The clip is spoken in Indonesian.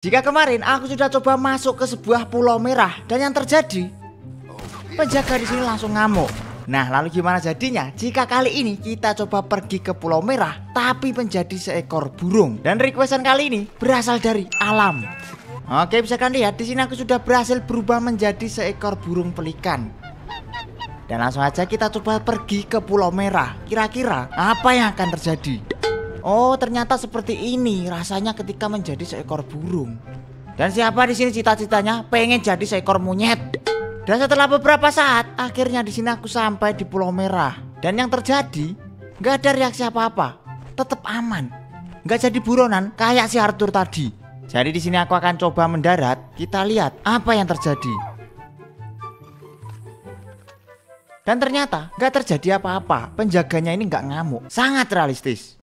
Jika kemarin aku sudah coba masuk ke sebuah pulau merah dan yang terjadi penjaga di sini langsung ngamuk. Nah, lalu gimana jadinya jika kali ini kita coba pergi ke pulau merah tapi menjadi seekor burung? Dan requestan kali ini berasal dari alam. Oke, bisa kalian lihat di sini aku sudah berhasil berubah menjadi seekor burung pelikan. Dan langsung aja kita coba pergi ke pulau merah. Kira-kira apa yang akan terjadi? Oh, ternyata seperti ini rasanya ketika menjadi seekor burung. Dan siapa di sini cita-citanya pengen jadi seekor monyet? Dan setelah beberapa saat, akhirnya di sini aku sampai di Pulau Merah. Dan yang terjadi, nggak ada reaksi apa-apa, tetap aman, nggak jadi buronan kayak si Arthur tadi. Jadi di sini aku akan coba mendarat. Kita lihat apa yang terjadi. Dan ternyata nggak terjadi apa-apa. Penjaganya ini nggak ngamuk, sangat realistis.